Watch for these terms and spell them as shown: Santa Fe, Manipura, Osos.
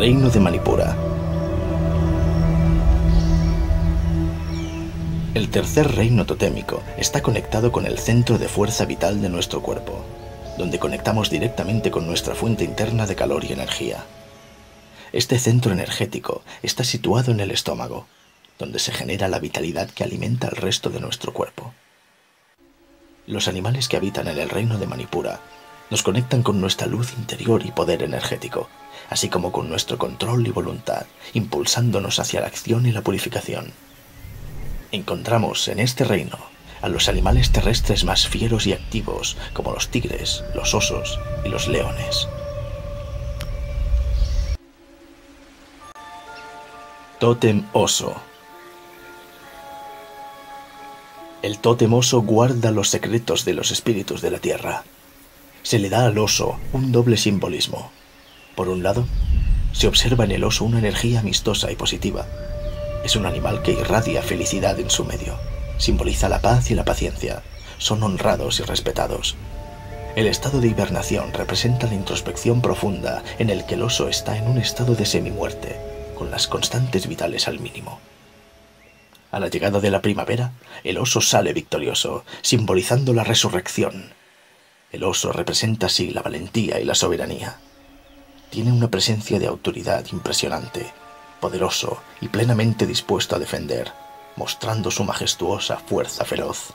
reino de Manipura. El tercer reino totémico está conectado con el centro de fuerza vital de nuestro cuerpo, donde conectamos directamente con nuestra fuente interna de calor y energía. Este centro energético está situado en el estómago, donde se genera la vitalidad que alimenta al resto de nuestro cuerpo. Los animales que habitan en el reino de Manipura nos conectan con nuestra luz interior y poder energético, así como con nuestro control y voluntad, impulsándonos hacia la acción y la purificación. Encontramos en este reino a los animales terrestres más fieros y activos, como los tigres, los osos y los leones. Tótem oso. El tótem oso guarda los secretos de los espíritus de la tierra. Se le da al oso un doble simbolismo. Por un lado, se observa en el oso una energía amistosa y positiva. Es un animal que irradia felicidad en su medio. Simboliza la paz y la paciencia. Son honrados y respetados. El estado de hibernación representa la introspección profunda en el que el oso está en un estado de semimuerte, con las constantes vitales al mínimo. A la llegada de la primavera, el oso sale victorioso, simbolizando la resurrección. El oso representa así la valentía y la soberanía. Tiene una presencia de autoridad impresionante, poderoso y plenamente dispuesto a defender, mostrando su majestuosa fuerza feroz.